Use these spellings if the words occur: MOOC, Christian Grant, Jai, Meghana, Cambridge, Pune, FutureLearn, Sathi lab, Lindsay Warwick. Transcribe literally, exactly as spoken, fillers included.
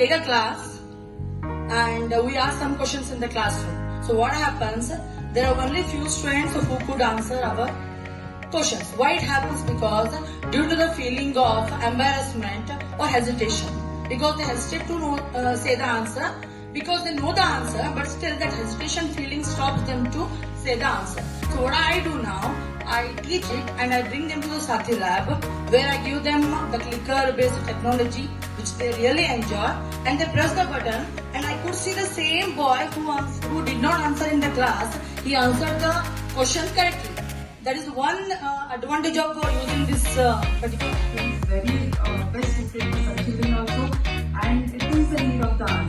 take a class and we ask some questions in the classroom. So what happens, there are only few students who could answer our questions. Why it happens? Because due to the feeling of embarrassment or hesitation, because they hesitate to know, uh, say the answer, because they know the answer, but still that hesitation feeling stops them to say the answer. So what I do now, I teach it and I bring them to the Sathi lab, where I give them the clicker based technology which they really enjoy, and they press the button and I could see the same boy who, who did not answer in the class, he answered the question correctly. That is one uh, advantage of uh, using this uh, particular. It is very uh, best for children also, and it is the need of the